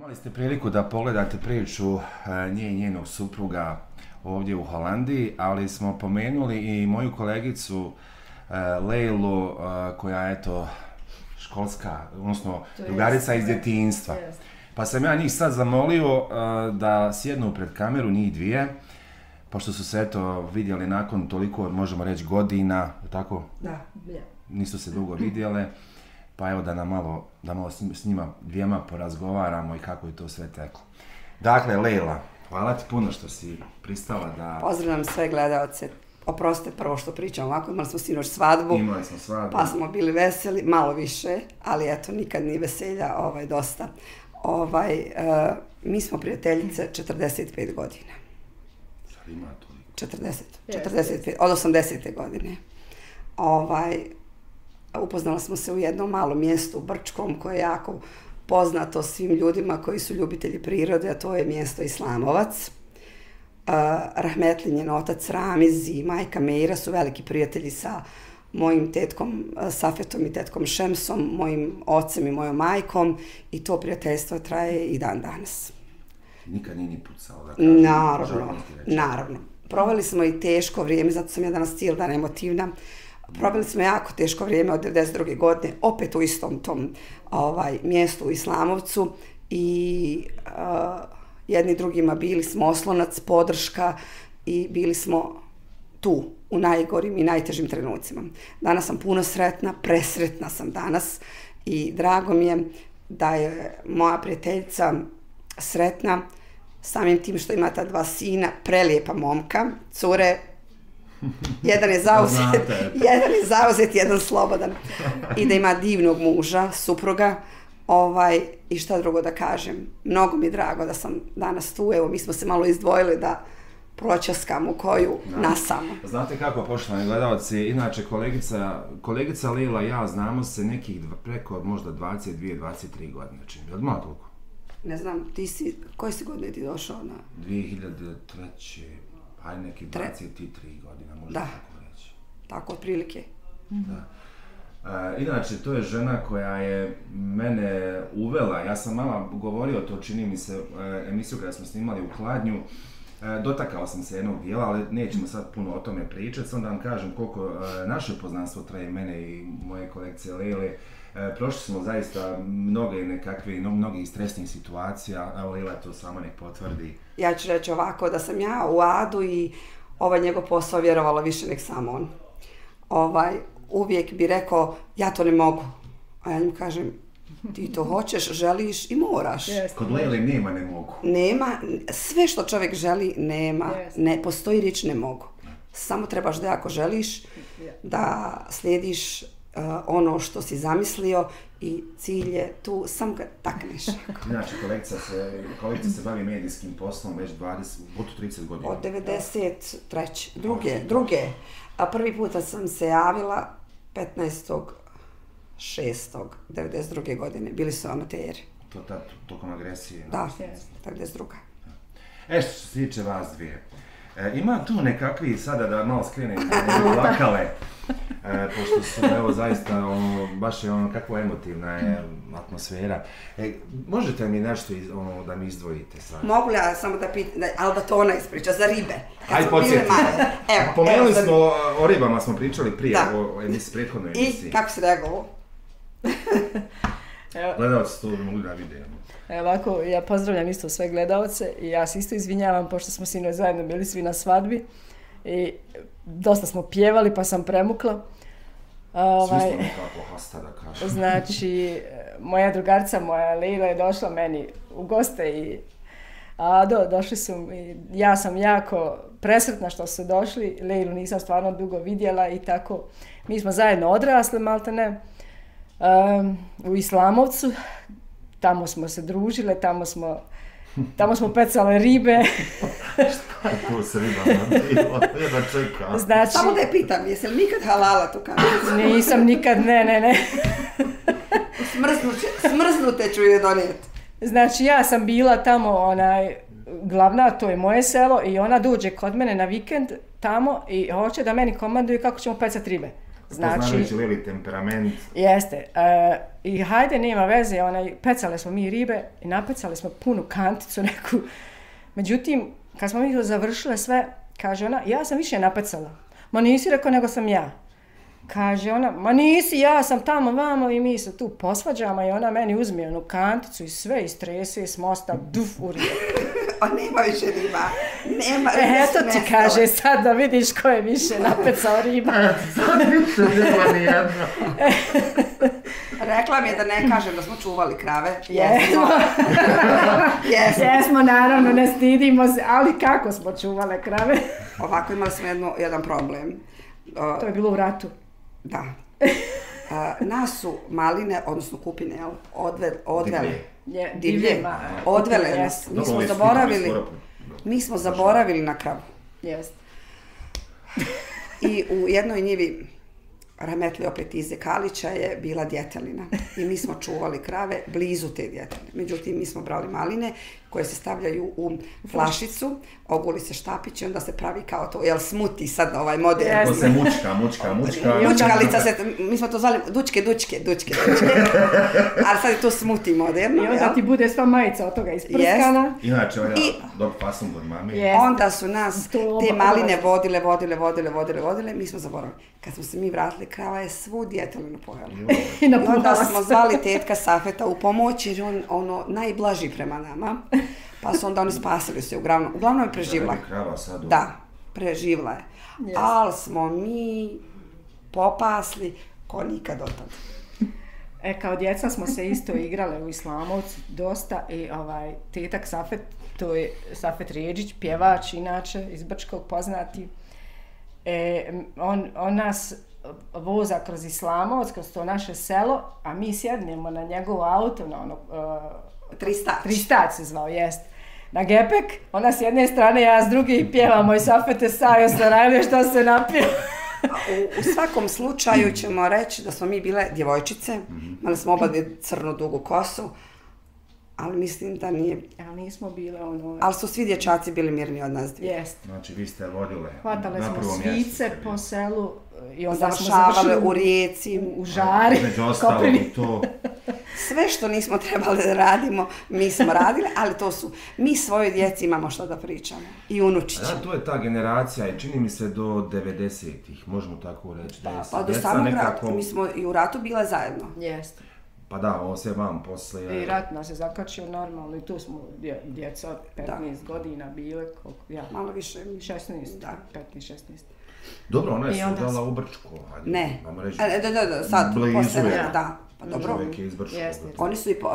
Imali ste priliku da pogledate priču nje i njenog supruga ovdje u Holandiji, ali smo pomenuli i moju kolegicu Lejlu, koja je eto školska, odnosno drugarica iz djetinjstva. Pa sam ja njih sad zamolio da sjednu pred kameru, njih dvije, pošto su se eto vidjeli nakon toliko, možemo reći, godina, tako? Da, ja. Nisu se dugo vidjele, pa evo da nam malo, da malo s njima dvijema porazgovaramo i kako je to sve teklo. Dakle, Lejla, hvala ti puno što si pristala da... Pozdravljam sve gledalce. Oprostite prvo što pričam ovako, imali smo sinoć svadbu, pa smo bili veseli, malo više, ali eto, nikad nije veselja, dosta. Mi smo prijateljice 45 godina. Sad ima toliko? 45, od 80. godine. Upoznali smo se u jednom malom mjestu u Brčkom, koje je jako poznato svim ljudima koji su ljubitelji prirode, a to je mjesto Islamovac. Rahmetli njen otac Ramiz i majka Meira su veliki prijatelji sa mojim tetkom Safetom i tetkom Šemsom, mojim ocem i mojom majkom, i to prijateljstvo traje i dan danas. Nikad nije ni pucao, da kažem? Naravno, naravno. Proveli smo i teško vrijeme, zato sam ja danas cijel dan emotivna. Proveli smo jako teško vrijeme od 92. godine, opet u istom tom mjestu u Islamovcu, i jedni drugima bili smo oslonac, podrška, i bili smo tu u najgorim i najtežim trenucima. Danas sam puno sretna, presretna sam danas, i drago mi je da je moja prijateljica sretna samim tim što ima ta dva sina, prelijepa momka, cure. Jedan je zauzet, jedan slobodan. I da ima divnog muža, supruga. I šta drugo da kažem, mnogo mi je drago da sam danas tu. Evo, mi smo se malo izdvojili da pročaskamo koju nasamo. Znate kako, poštovani gledalci, inače kolegica Lejla i ja znamo se nekih preko možda 22-23 godine. Je li malo toliko? Ne znam, ti si, koje si godine ti došao na... 2003. Pa je neki 23 godina, možda tako reći. Tako, otprilike. Da. Inače, to je žena koja je mene uvela, ja sam malo govorio to, čini mi se, emisiju kada smo snimali u Kladnju, dotakao sam se jednog dijela, ali nećemo sad puno o tome pričati, sam da vam kažem koliko naše poznanstvo traje, mene i moje kolegice Lejle. Prošli smo zaista mnogih stresnih situacija, a Lejla to samo nek potvrdi. Ja ću reći ovako, da sam ja u adu i ovaj njegov posao vjerovala više nek samo on. Uvijek bi rekao, ja to ne mogu. A ja njemu kažem, ti to hoćeš, želiš i moraš. Kod Lejle nema ne mogu. Nema, sve što čovjek želi nema, ne postoji riječ ne mogu. Samo trebaš da ako želiš, da slijediš ono što si zamislio, i cilj je tu, sam ga takneš. Inače, kolegica se bavi medijskim poslom već 20-30 godina. Od 93. Druge. Prvi puta sam se javila 15.6.92. godine. Bili su amateri. To tad, tokom agresije. Da, 92. Što se tiče vas dvije, ima tu nekakvi, sada da malo skrenem, plakale, pošto su, evo, zaista, baš je ono, kakva emotivna je atmosfera. Možete mi nešto da mi izdvojite sad? Mogu ja samo da pitam, ali da to ona ispriča, za ribe. Ajde, podsjetimo. Pomenuli smo, o ribama smo pričali prije, o prethodnoj emisiji. I kako se reagovalo? Gledalci to mogu da vidimo. Ovako, ja pozdravljam isto sve gledalce i ja se isto izvinjavam, pošto smo sinoć zajedno bili svi na svadbi i dosta smo pjevali, pa sam premukla. Svi smo nekako hasta, da kažem. Znači, moja drugarica, moja Lejla, je došla meni u goste i Ado, došli su, ja sam jako presretna što su došli, Lejlu nisam stvarno dugo vidjela i tako. Mi smo zajedno odrasle, maltene, u Islamovcu. Tamo smo se družile, tamo smo pecale ribe. Šta je tu s ribama? Jedna čeka. Samo da je pitam, jesi li nikad halala tu kameru? Nisam nikad, ne. Smrznute ću je donijeti. Znači, ja sam bila tamo, glavna, to je moje selo, i ona dođe kod mene na vikend tamo i hoće da meni komanduje kako ćemo pecati ribe. Poznajući Lili temperament. Jeste. I hajde, nema veze, pecale smo mi ribe i napecale smo punu kanticu neku. Međutim, kad smo mi to završile sve, kaže ona, ja sam više napecala. Ma nisi, rekao, nego sam ja. Kaže ona, ma nisi, ja sam tamo, vamo i mi se tu posvađamo i ona meni uzme onu kanticu i sve istrese s mosta, duf u rijeku. O, nema više riba, nema više mesta. Eto ti kaže, sad da vidiš ko je više napecao riba. Sad više riba nijedno. Rekla mi je da ne kažem da smo čuvali krave. Jesmo. Jesmo, naravno, ne stidimo se, ali kako smo čuvale krave? Ovako, imali smo jedan problem. To je bilo u ratu. Da. Nas su maline, odnosno kupine, odvele. Divlje. Odvele nas. Mi smo zaboravili na kravu. Jeste. I u jednoj njivi rahmetli opet Ize Kalića je bila djetelina. I mi smo čuvali krave blizu te djeteline. Međutim, mi smo brali maline koje se stavljaju u flašicu, oguli se štapić i onda se pravi kao to, jel smuti sad ovaj model? To se mučka. Mučkalica se, mi smo to zvali dučke. Ali sad je to smuti moderno. I onda ti bude sva majica od toga isprskana. Inače, ovaj dobro pasom god mami. Onda su nas te maline vodile, mi smo zaboravili. Kad smo se mi vratili, krava je svu djetelinu pojela. I onda smo zvali tetka Safeta u pomoć, jer on najblaži prema nama. Pa su onda oni spasili se, uglavnom je preživla. Da, preživla je. Ali smo mi popasli ko nikad otad. Kao djeca smo se isto igrale u Islamovcu dosta i tetak Safet, to je Safet Ređić, pjevač inače iz Brčkog poznati. On nas voza kroz Islamovac, kroz to naše selo, a mi sjednemo na njegovo auto, na ono... Tristač se zvao, jest. Na gepek, ona s jedne strane, ja s druge i pjevamo i Safete sajo sarajlje šta se napije. U svakom slučaju ćemo reći da smo mi bile djevojčice, imali smo oba crnu dugu kosu, ali mislim da nije... Ali nismo bile ono... Ali su svi dječaci bili mirni od nas dvije. Jest. Znači vi ste vodile. Hvatale smo svice po selu i onda smo završavale u rijeci, u žari. Među ostalo i to... Sve što nismo trebali da radimo, mi smo radili, ali to su, mi svojoj djeci imamo što da pričamo i unučići. Da, to je ta generacija i čini mi se do 90-ih, možemo tako reći. Da, pa do samog rata, mi smo i u ratu bile zajedno. Jeste. Pa da, ovo sve vam posle... I rat nas je zakačio normalno i tu smo djeca 15 godina bile, malo više, 15-16. Dobro, ona je se udala u Brčko. Ne, da, sad, posle, da. Pa dobro,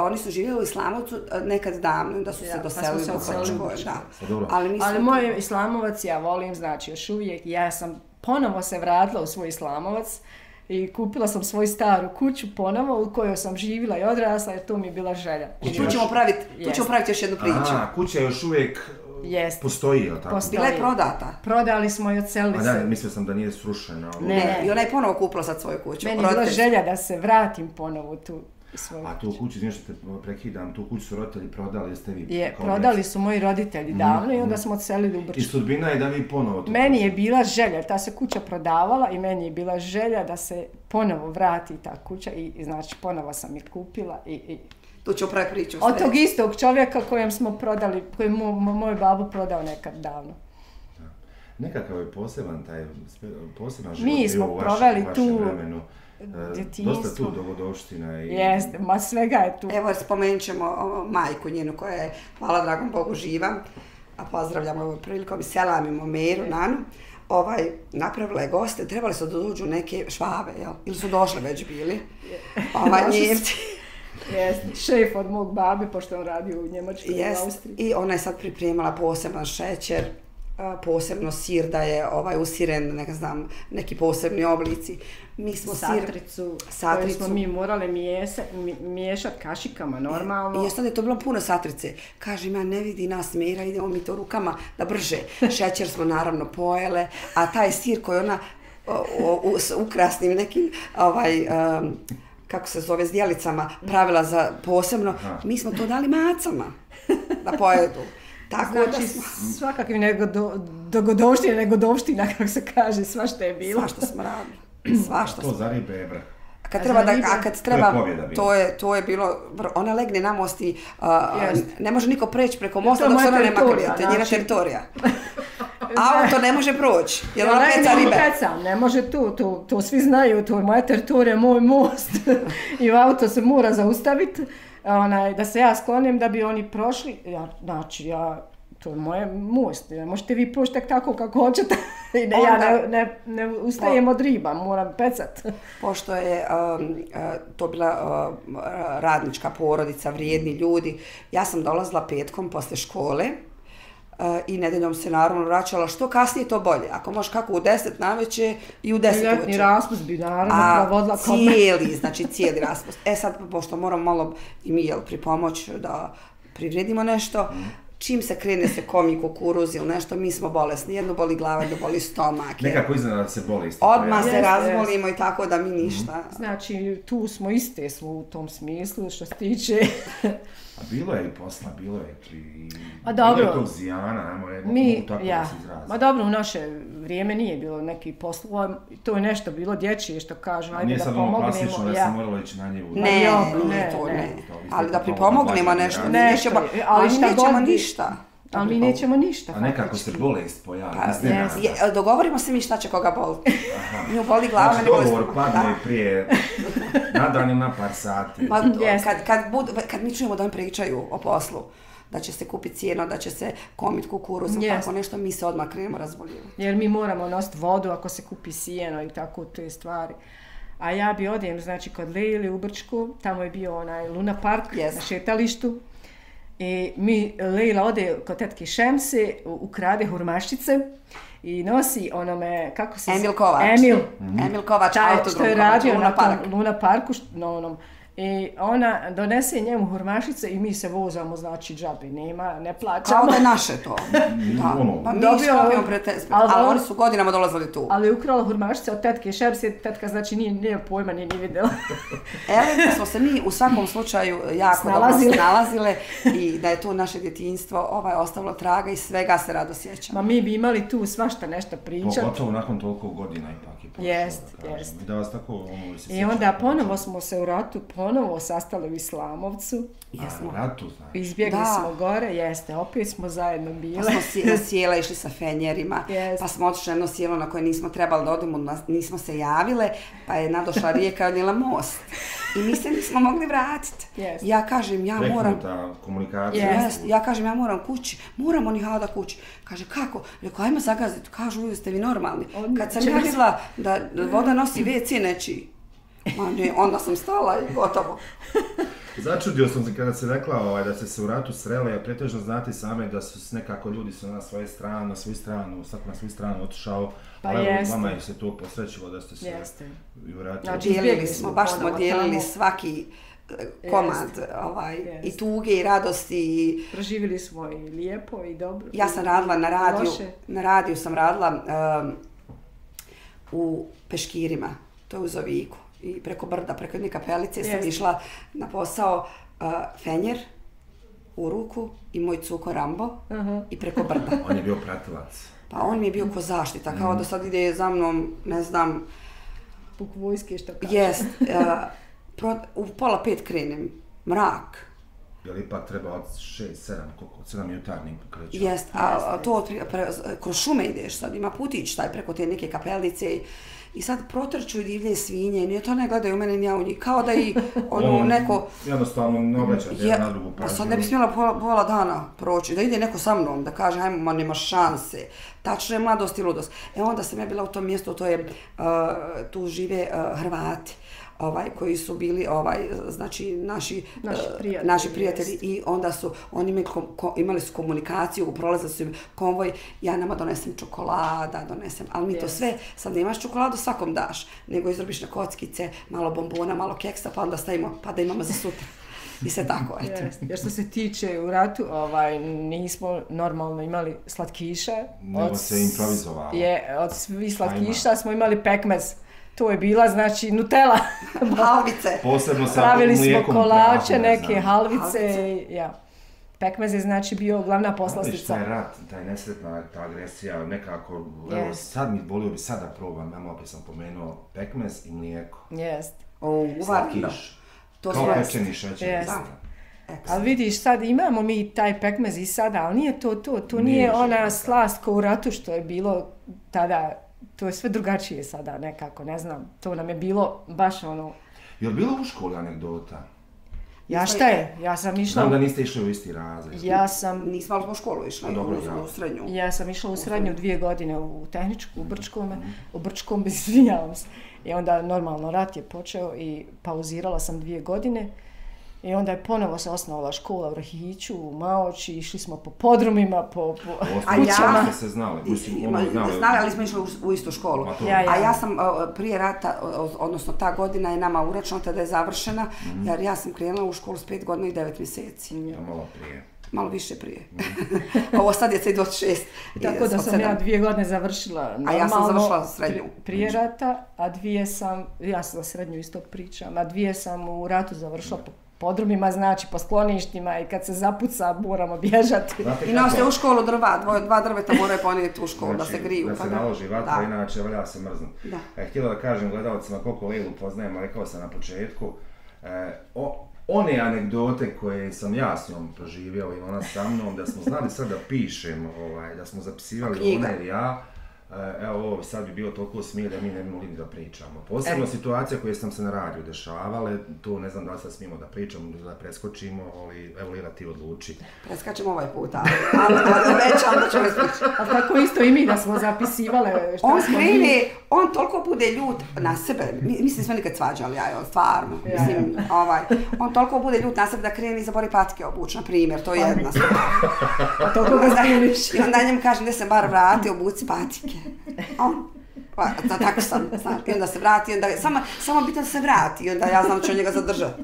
oni su živjeli u Islamovcu nekad davno, da su se doselili u Brčko, da. Ali moj Islamovac ja volim, znači još uvijek, ja sam ponovo se vratila u svoj Islamovac i kupila sam svoju staru kuću ponovo u kojoj sam živjela i odrasla jer to mi je bila želja. Tu ćemo praviti još jednu priču. Kuća još uvijek postoji, je li tako? Bila je prodata. Prodali smo i odselili se. Mislio sam da nije srušena. Ne, i ona je ponovo kupila sad svoju kuću. Meni je bila želja da se vratim ponovo u tu svoju kuću. A tu kuću, znaš što te prekidam, tu kuću su roditelji prodali, jeste vi? Je, prodali su moji roditelji davno i onda smo odselili u Brčko. I sudbina je da vi ponovo tu... Meni je bila želja, ta se kuća prodavala i meni je bila želja da se ponovo vrati ta kuća i znači ponovo sam je kupila i... Tu ću pravi priču. Od tog istog čovjeka kojem smo prodali, kojem moj babu prodao nekad davno. Nekakav je poseban život bio u vašem vremenu. Dosta tu dogodovština. Jeste, ma svega je tu. Evo spomenut ćemo majku njenu koja je, hvala dragom Bogu, živa. A pozdravljamo ovom prilikom i selamimo Meru, Nanu. Napravila je goste, trebali su da dođu neke Švabe, ili su došle već bili. Njevci. Jeste, šef od mog babi, pošto on radi u Njemačkoj i u Austriji. I ona je sad pripremala poseban šećer, posebno sir da je usiren, neki posebni oblici. Satricu, koju smo mi morali miješati kašikama, normalno. I sad je to bilo puno satrice. Kaže, ima ne vidi nas Mera, idemo mi to rukama da brže. Šećer smo naravno pojele, a taj sir koji ona ukrasnim nekim... kako se zove, s dijelicama, pravila za posebno, mi smo to dali macama da pojedu. Znači, svakakvi negodovština, kako se kaže, sva što je bilo. Sva što smo radili. svašta. To za ribe je vrh. A kad treba, to je bilo, ona legne na most i ne može niko preći preko mosta dok se ona ne makulira, to je njena teritorija. Auto ne može proći, jer ona peca ribe. Ne može tu, to svi znaju, to je moja teritorija, moj most i auto se mora zaustaviti, da se ja sklonim da bi oni prošli, znači ja... To je moje most, možete vi proći tako kako hoćete, ja ne ustajem od riba, moram pecat. Pošto je to bila radnička porodica, vrijedni ljudi, ja sam dolazila petkom posle škole i nedeljom se naravno vraćala, što kasnije to bolje, ako možeš kako u 10 naveče i u 10 uveče. Ljetni raspust bi naravno provodila kod me. Cijeli raspust. E sad, pošto moram malo i mi pripomoći da privredimo nešto, čim se krene se komi kukuruz ili nešto, mi smo bolesni. Jedno boli glava, jedno boli stomak. Nekako iznenada se bolesti. Odmah se razbolimo i tako da mi ništa. Znači, tu smo iste u tom smislu što se tiče. A bilo je i posla, bilo je i tog zijana, nemo je tako da se izrazi. Ma dobro, u naše vrijeme nije bilo neki poslova, to je nešto bilo dječje što kažu, ajde da pomognemo. A nije sad ono klasično da se moralo ići na njevu. Ne, ali da pripomognemo nešto, ali mi nećemo ništa. Ali mi nećemo ništa. A nekako se bolest pojavi, iznenada. Dogovorimo se mi šta će koga boliti. Nju boli glava, ne boli stomak. Dogovor padne prije nadan ili na par sati. Kad mi čujemo da oni pričaju o poslu, da će se kupiti cijeno, da će se komit kukuruz, tako nešto, mi se odmah krenemo razboljivati. Jer mi moramo nositi vodu ako se kupi sijeno i tako te stvari. A ja bi odem, znači, kod Lejli u Brčku, tamo je bio onaj Luna Park na šetalištu. I mi, Lejla ode kod tetke Šemse, ukrade hurmaščice i nosi onome, kako se... Emil Kovač. Emil Kovač, autodrom. Što je radio na Luna Parku, na onom. I ona donese njemu hurmašice i mi se vozamo, znači džabe nema, ne plaćamo. Kao da je naše to. Pa mi škopimo pretest, ali oni su godinama dolazili tu. Ali je ukrala hurmašice od tetke Šemse, tetka znači nije pojma, nije ni vidjela. Evo smo se mi u svakom slučaju jako dobro snalazile i da je to naše djetinjstvo ostavilo traga i svega se rado sjećamo. Ma mi bi imali tu svašta nešto pričati. Pogotovo nakon toliko godina ipak je prošlo. Jest. I da vas tako ono se sjećamo. I onda ponovo smo se u ratu ponovo sastali u Islamovcu. Izbjegli smo gore, opet smo zajedno bile. Pa smo na sjela išli sa fenjerima, pa smo otišli jedno sjelo na koje nismo trebali da odemo, nismo se javile, pa je nadošla rijeka i odnijela most. I mi se nismo mogli vratiti. Ja kažem, ja moram kući, moram oni hada kući. Kaže, kako? Reko, ajmo zagaziti. Kažu, uvijek ste vi normalni. Kad sam ja vidjela da voda nosi WC nečiji, onda sam stala i gotovo. Začudio sam se kada se rekla da ste se u ratu srele, jer pretežno znate same da su nekako ljudi na svoju stranu, svak na svoju stranu otišao, ali vama je se to posrećilo da ste se u ratu... Znači, dijelili smo, baš smo dijelili svaki komad i tuge i radosti. Preživjeli smo i lijepo i dobro. Ja sam radila na radiju, sam radila u Peškirima, to je u Zoviku. I preko brda, preko jedne kapelice sam išla na posao fenjer u ruku i moj cuko Rambo i preko brda. On je bio pratilac. Pa on mi je bio ko zaštita, kao da sad ide za mnom, ne znam... Puk vojske što kaže. U 4:30 krenem, mrak. Jel ipak treba od 7 jutarnjim kreću? A to kroz šume ideš sad, ima putić taj preko te neke kapelice i sad protrču divlje svinje i nije to ne gledaju u mene ni ja u njih, kao da i ono neko... Jednostavno ne obraćate ja na drugu pažnju. Pa sad ne bi smjela pola dana proći, da ide neko sa mnom, da kaže hajmo, ma nema šanse, tačno je mladost i ludost. E onda sam ja bila u tom mjestu, to je, tu žive Hrvati koji su bili naši prijatelji i onda su oni imali su komunikaciju, prolazili su im konvoj, ja nama donesem čokolada, donesem, ali mi to sve, sad nemaš čokoladu, svakom daš, nego izrobiš na kockice, malo bombona, malo keksa, pa onda stavimo, pa da imamo za sutra. I sve tako, eto. Jer što se tiče u ratu, nismo normalno imali slatkiša. Nego se improvizovalo. Od svih slatkiša smo imali pekmez. To je bila, znači, Nutella, halvice, pravili smo kolače, neke halvice, Pekmez je znači bio glavna poslastica. Taj rat, taj nesretna, ta agresija, nekako, evo sad mi bolio bi sad da probam, ja opet sam pomenuo pekmez i mlijeko. Jeste. Uvarno. Kao pečeni šećer. Ali vidiš, sad imamo mi taj pekmez i sada, ali nije to to. To nije ona slast kao u ratu što je bilo tada. To je sve drugačije sada nekako, ne znam. To nam je bilo baš ono... Je li bilo u školi anegdota? Ja šta je? Ja sam išla... Znam da niste išli u isti razred. Ja sam... Nismo, ali smo u školu išli, u srednju. Ja sam išla u srednju 2 godine u tehničku, u Brčkom, izvinjavam se. I onda normalno rat je počeo i pauzirala sam 2 godine. I onda je ponovo se osnovala škola u Rahiću, u Maoči, išli smo po podrumima, po kućama. A ja se znali, ali smo išli u istu školu. A ja sam prije rata, odnosno ta godina je nama uračunata da je završena, jer ja sam krenula u školu s 5 godina i 9 mjeseci. Malo prije. Malo više prije. Ovo sad je sad od 6. Tako da sam ja 2 godine završila. A ja sam završila srednju. Prije rata, a 2 sam, ja sam za srednju isto pričam, a 2 sam u ratu završila po podrumima, znači po skloništima i kad se zapuca moramo bježati. I nosi u školu drva, 2 drveta moraju ponijeti u školu da se griju. Da se naloži vatra, inače valja se mrznu. Htjela da kažem gledalcima koliko Lilu poznajem, rekao sam na početku, one anegdote koje sam ja s njom proživjao i ona sa mnom, da smo znali sad da pišem, da smo zapisivali ona ili ja, evo ovo sad bi bilo toliko smije da mi ne bimo li da pričamo. Posebno situacija koje sam se na radiju dešavale, to ne znam da li sad smijemo da pričamo, da preskočimo, ali evo Lila ti odluči. Preskačemo ovaj put, ali već onda ćemo izvršiti. A tako isto i mi da smo zapisivale. On krene, on toliko bude ljut na sebe, mi se nismo nikad svađali, stvarno, mislim, on toliko bude ljut na sebe da krene i zabori patike obući, na primjer, to je jedna stvar. A toliko ga zajedniš. I onda njem kažem da se bar vrati, obuci patike. Tako sam, znaš, i onda se vrati, samo bitno da se vrati i onda ja znam da ću njega zadržati,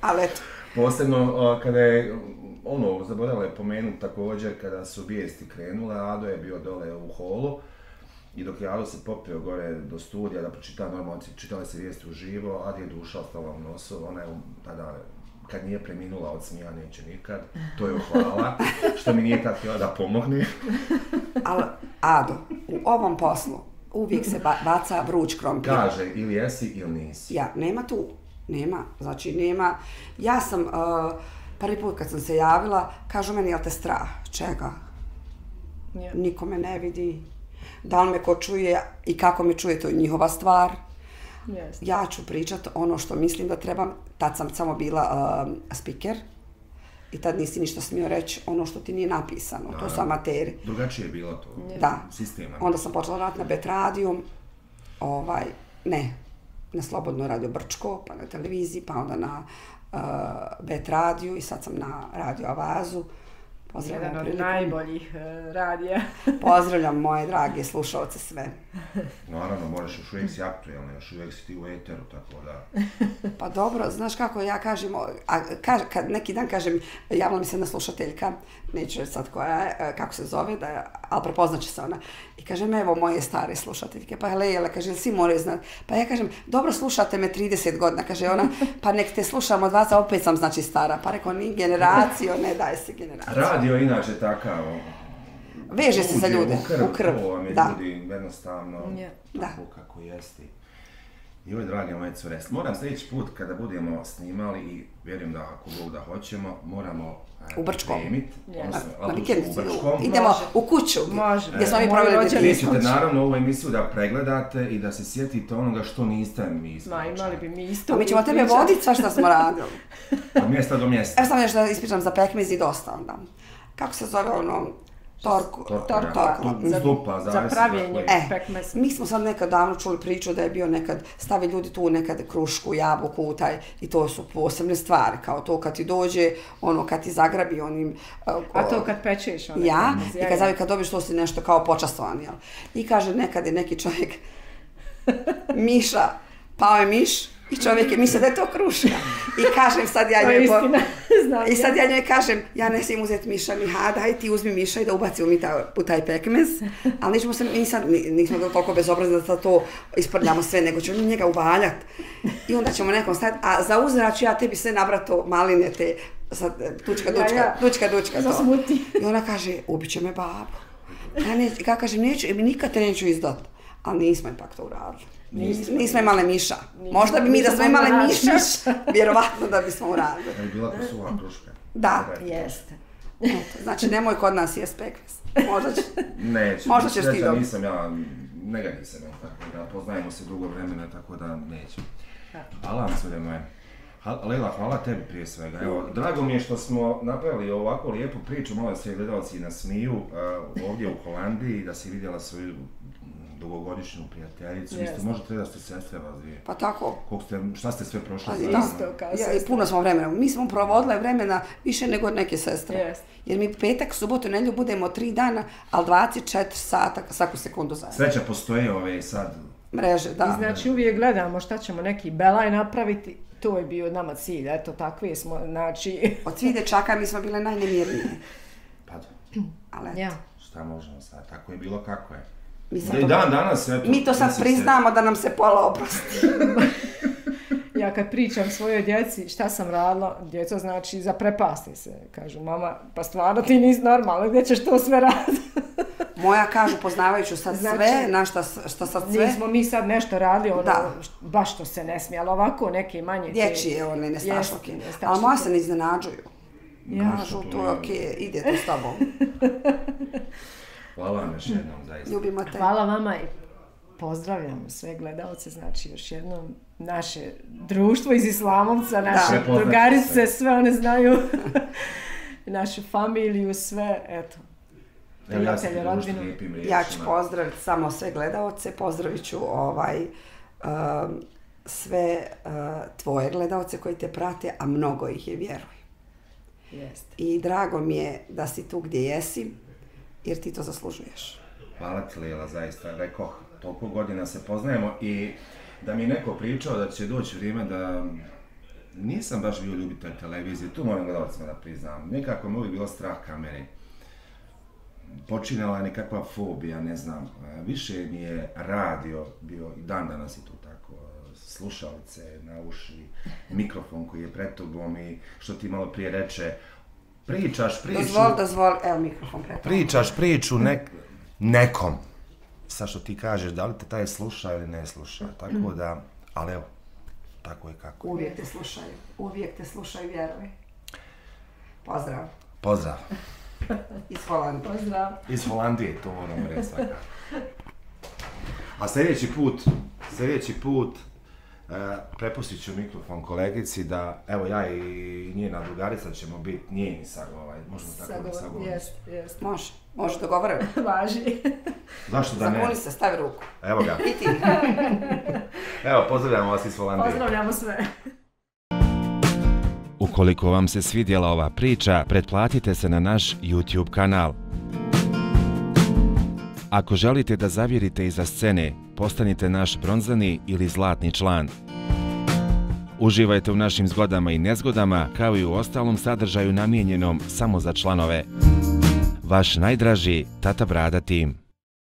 ali eto. Posebno kada je, ono, zaboravila je pomenuti također kada su vijesti krenule, Ado je bio dole u holu i dok je Ado se popio gore do studija da pročita normalno, čitala se vijesti uživo, Adi je duša ostala u nosu, ona je tada... Kad nije preminula od smija, neće nikad. To je hvala, što mi nije tad htjela da pomogne. Ali, Ado, u ovom poslu uvijek se baca vruć krompir. Kaže, ili jesi ili nisi. Ja, nema tu. Nema, znači nema. Ja sam, prvi put kad sam se javila, kažu meni, jel te strah? Čega? Niko me ne vidi. Da li me ko čuje i kako me čuje, to je njihova stvar. Ja ću pričat ono što mislim da trebam, tad sam samo bila speaker i tad nisi ništa smio reći ono što ti nije napisano, to su amateri. Drugačije je bilo to, sistema. Onda sam počela raditi na BeTradiju, na Slobodnoj Radiju Brčko, pa na televiziji, pa onda na BeTradiju i sad sam na Radiju Avazu. Jedan od najboljih radija. Pozdravljam moje drage slušalce sve. Naravno, moraš još uvijek si aktuelna, još uvijek si ti u eteru, tako da... Pa dobro, znaš kako ja kažem, kad neki dan kažem, javila mi se jedna slušateljka, neću reći sad koja je, kako se zove, ali prepoznaće se ona. I kažem, evo moje stare slušateljke, pa Lejela, kaže, svi moraju znati. Pa ja kažem, dobro slušate me 30 godina, kaže ona, pa nek te slušam od vas, a opet sam znači stara. Pa rekao, ni generacijo, ne daje se generaciju. Radio inače takav... Veže se za ljude, u krv. U ovom je ljudi jednostavno tako kako jesti. Joj, drage moje cure, moram sljedeći put kada budemo snimali i vjerujem da ako Bog da hoćemo, moramo premiti. Na vikendicu. Idemo u kuću gdje smo mi provjeli da ti iskući. Naravno ovu emisiju da pregledate i da se sjetite onoga što niste mi ispričali. Ma imali bi mi isto. Mi ćemo tebe voditi sva što smo radili. Od mjesta do mjesta. Evo sam još da ispričam za pekmez i dosta onda. Kako se zove ono... Za pravljenje pekmez. Mi smo sad nekad davno čuli priču da je bio nekad, stave ljudi tu nekad krušku, jabuku, taj, i to su posebne stvari, kao to kad ti dođe, ono kad ti zagrabi onim... A to kad pečeš ono. Ja, i kad dobiš to si nešto kao počastovan, jel? I kaže nekad je neki čovjek, Miša, pao je miš, i čovjek je misle da je to kruška. I kažem sad ja njoj... I sad ja njoj kažem, ja ne smijem uzeti miša ni hada, hajde ti uzmi miša i da ubaci u taj pekmez. Ali nećemo se, nismo toliko bezobrazni da to isprljamo sve, nego ćemo njega uvaljati. I onda ćemo nekom staviti, a za uzvrat ću ja tebi sve nabrato maline te sad, dučka. Zasmuti. I ona kaže, ubiće me babo. Ja kažem, nikad te neću izdat. Ali nismo ipak to uradili. Nismo imale miša. Možda bi mi da smo imale miša, vjerovatno da bismo uradili. Je bila posula duška. Da, jeste. Znači, nemoj kod nas je spekvez. Možda ćeš ti dobiti. Nisam ja, ne ga nisam, poznajemo se dugo vremena, tako da neću. Alam sve moje. Leila, hvala tebi prije svega. Drago mi je što smo napravili ovako lijepu priču, malo se gledalci nasmiju ovdje u Holandiji, da si vidjela svoju dugogodišnju prijateljicu. Vi ste možete da ste sestre vas dvije. Pa tako. Šta ste sve prošle zajedno? Puno smo vremena. Mi smo provodile vremena više nego neke sestre. Jer mi petak, subotu, nedjelju budemo 3 dana, ali 24 sata svaku sekundu zajedno. Sreća postoje ove sad mreže, da. I znači uvijek gledamo šta ćemo neki belaj napraviti. To je bio nama cilj, eto, takvi smo, znači... Od svih dečaka mi smo bile najnemirnije. Pa da. Ali eto. Šta možemo sad, tako je bilo kako je. Mi to sad priznamo da nam se pola oprosti. Ja kad pričam svojoj djeci šta sam radila, djeco znači zaprepasti se. Kažu, mama, pa stvarno ti nisi normalna, gdje ćeš to sve raditi? Moja kažu, poznavajuću sad sve, na šta sad sve. Nismo mi sad nešto radili, ono, baš to se ne smije, ali ovako neke manje... Dječije, one, nestašluke. Ali moja se ne iznenađuju. Kažu, to je okej, ide to s tobom. Hvala vam još jednom, zaista. Ljubimo te. Hvala vama i pozdravljam sve gledalce, znači još jednom naše društvo iz Islamovca, naše drugarice, sve one znaju, našu familiju, sve, eto. Prijatelje, rodbinu. Ja ću pozdraviti samo sve gledalce, pozdravit ću sve tvoje gledalce koji te prate, a mnogo ih je, vjeruj. I drago mi je da si tu gdje jesi, jer ti to zaslužuješ. Hvala ti, Lela, zaista. Rekoh, toliko godina se poznajemo i da mi neko pričao da će doći vrijeme da nisam baš bio ljubitelj televizije, tu moram gledalcima da priznam. Nekako mi uvijek bilo strah kamere. Počinjala je nekakva fobija, ne znam. Više mi je radio bio, i dan danas je to tako, slušalice na uši, mikrofon koji je pred tobom i što ti malo prije reče, pričaš priču... Dozvoli, evo mikrofon pred tobom. Pričaš priču nekom. Sad što ti kažeš, da li te taj sluša ili ne sluša, tako da, ali evo, tako je kako. Uvijek te slušaju, vjeruj. Pozdrav. Pozdrav. Iz Holandije. Pozdrav. Iz Holandije, to moram reći svakako. A sljedeći put prepustit ću mikrofon kolegici da, evo ja i njena drugarica ćemo biti njeni sagovornici, možemo tako da sagovornici. Može, dogovorimo. Važi. Zašto da ne? Zagovori se, stavi ruku. Evo ga. I ti. Evo, pozdravljamo vas iz Holandije. Pozdravljamo sve. Ukoliko vam se svidjela ova priča, pretplatite se na naš YouTube kanal. Ako želite da zavirite iza scene, postanite naš bronzani ili zlatni član. Uživajte u našim zgodama i nezgodama, kao i u ostalom sadržaju namijenjenom samo za članove. Vaš najdraži Tata Brada tim.